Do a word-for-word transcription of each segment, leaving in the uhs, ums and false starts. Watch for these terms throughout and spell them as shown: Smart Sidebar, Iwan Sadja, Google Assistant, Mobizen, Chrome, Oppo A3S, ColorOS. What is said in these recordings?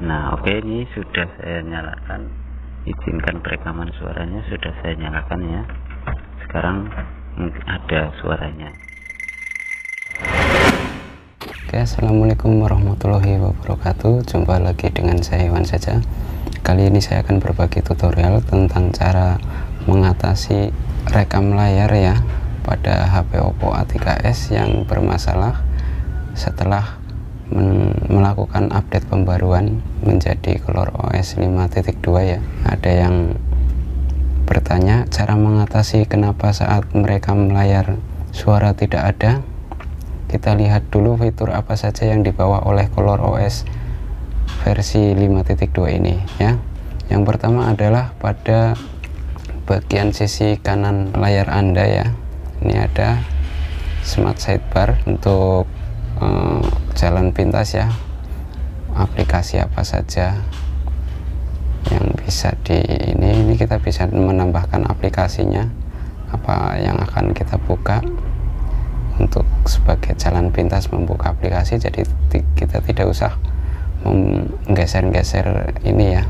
Nah, oke, okay, ini sudah saya nyalakan. Izinkan perekaman suaranya, sudah saya nyalakan ya. Sekarang ada suaranya. Oke, okay, assalamualaikum warahmatullahi wabarakatuh. Jumpa lagi dengan saya Iwan Sadja. Kali ini saya akan berbagi tutorial tentang cara mengatasi rekam layar ya pada H P Oppo A tiga S yang bermasalah setelah melakukan update pembaruan menjadi ColorOS lima titik dua ya. Ada yang bertanya cara mengatasi kenapa saat merekam layar suara tidak ada. Kita lihat dulu fitur apa saja yang dibawa oleh ColorOS versi lima titik dua ini ya. Yang pertama adalah pada bagian sisi kanan layar Anda ya. Ini ada Smart Sidebar untuk jalan pintas ya, aplikasi apa saja yang bisa di ini ini kita bisa menambahkan aplikasinya apa yang akan kita buka untuk sebagai jalan pintas membuka aplikasi, jadi kita tidak usah menggeser-geser ini ya.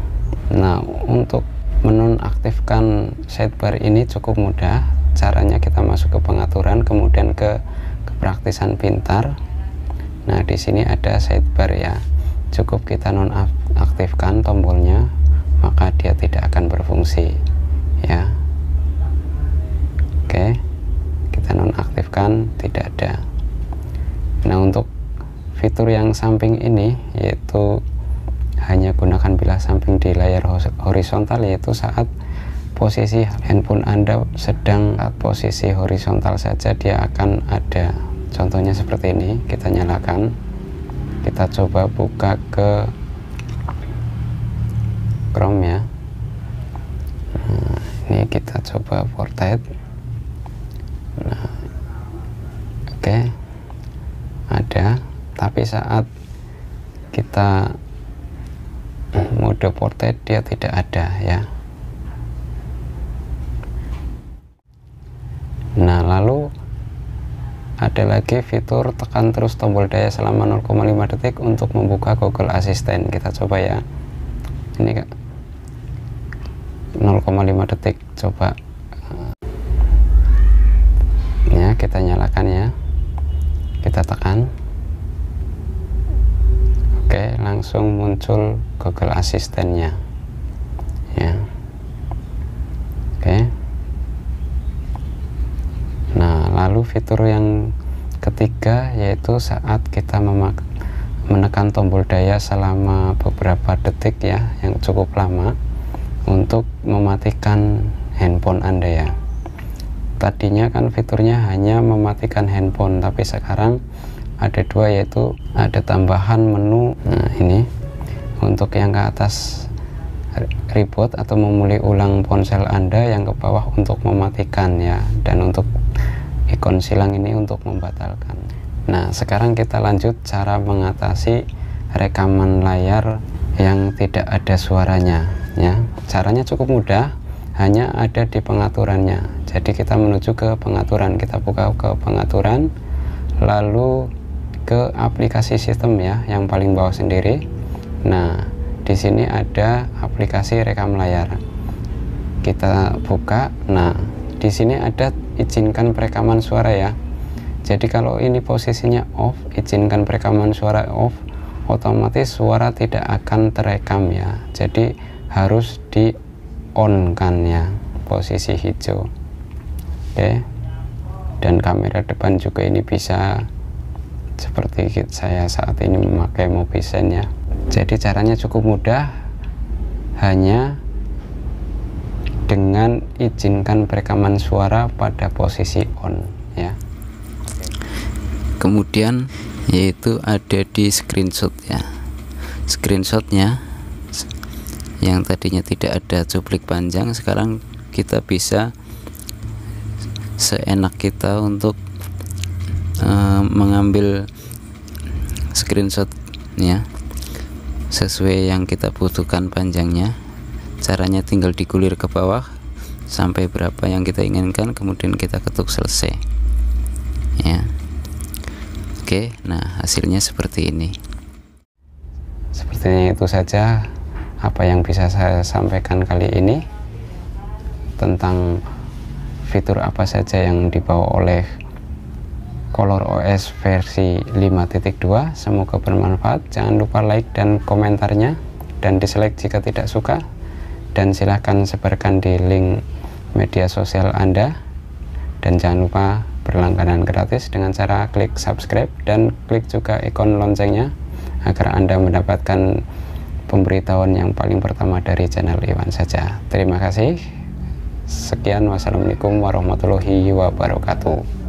Nah, untuk menonaktifkan sidebar ini cukup mudah, caranya kita masuk ke pengaturan kemudian ke kepraktisan pintar. Nah, di sini ada sidebar ya. Cukup kita nonaktifkan tombolnya, maka dia tidak akan berfungsi ya. Oke, kita nonaktifkan, tidak ada. Nah, untuk fitur yang samping ini yaitu hanya gunakan bilah samping di layar horizontal, yaitu saat posisi handphone Anda sedang posisi horizontal saja dia akan ada. Contohnya seperti ini, kita nyalakan, kita coba buka ke Chrome ya. Nah, ini kita coba portrait. Nah, oke, okay. Ada, tapi saat kita mode portrait dia tidak ada ya. Nah, lalu ada lagi fitur tekan terus tombol daya selama nol koma lima detik untuk membuka Google Assistant. Kita coba ya, ini nol koma lima detik, coba ya, kita nyalakan ya, kita tekan. Oke, langsung muncul Google Assistant-nya ya. Oke, lalu fitur yang ketiga yaitu saat kita menekan tombol daya selama beberapa detik ya, yang cukup lama, untuk mematikan handphone Anda ya. Tadinya kan fiturnya hanya mematikan handphone, tapi sekarang ada dua, yaitu ada tambahan menu. Nah, ini untuk yang ke atas reboot atau memulai ulang ponsel Anda, yang ke bawah untuk mematikan ya, dan untuk ikon silang ini untuk membatalkan. Nah, sekarang kita lanjut cara mengatasi rekaman layar yang tidak ada suaranya ya. Caranya cukup mudah, hanya ada di pengaturannya. Jadi kita menuju ke pengaturan, kita buka ke pengaturan, lalu ke aplikasi sistem ya, yang paling bawah sendiri. Nah, di sini ada aplikasi rekam layar, kita buka. Nah, di sini ada izinkan perekaman suara ya. Jadi kalau ini posisinya off, izinkan perekaman suara off, otomatis suara tidak akan terekam ya. Jadi harus di on kan ya, posisi hijau. Oke. Dan kamera depan juga ini bisa, seperti saya saat ini memakai Mobizen ya. Jadi caranya cukup mudah, hanya dengan izinkan perekaman suara pada posisi on ya. Kemudian yaitu ada di screenshot ya. Screenshotnya yang tadinya tidak ada cuplik panjang, sekarang kita bisa seenak kita untuk uh, mengambil screenshotnya sesuai yang kita butuhkan panjangnya. Caranya tinggal digulir ke bawah sampai berapa yang kita inginkan, kemudian kita ketuk selesai ya. Oke, nah hasilnya seperti ini. Sepertinya itu saja apa yang bisa saya sampaikan kali ini tentang fitur apa saja yang dibawa oleh ColorOS versi lima titik dua. Semoga bermanfaat. Jangan lupa like dan komentarnya, dan dislike jika tidak suka, dan silahkan sebarkan di link media sosial Anda, dan jangan lupa berlangganan gratis dengan cara klik subscribe dan klik juga ikon loncengnya agar Anda mendapatkan pemberitahuan yang paling pertama dari channel Iwan Sadja. Terima kasih. Sekian, wassalamualaikum warahmatullahi wabarakatuh.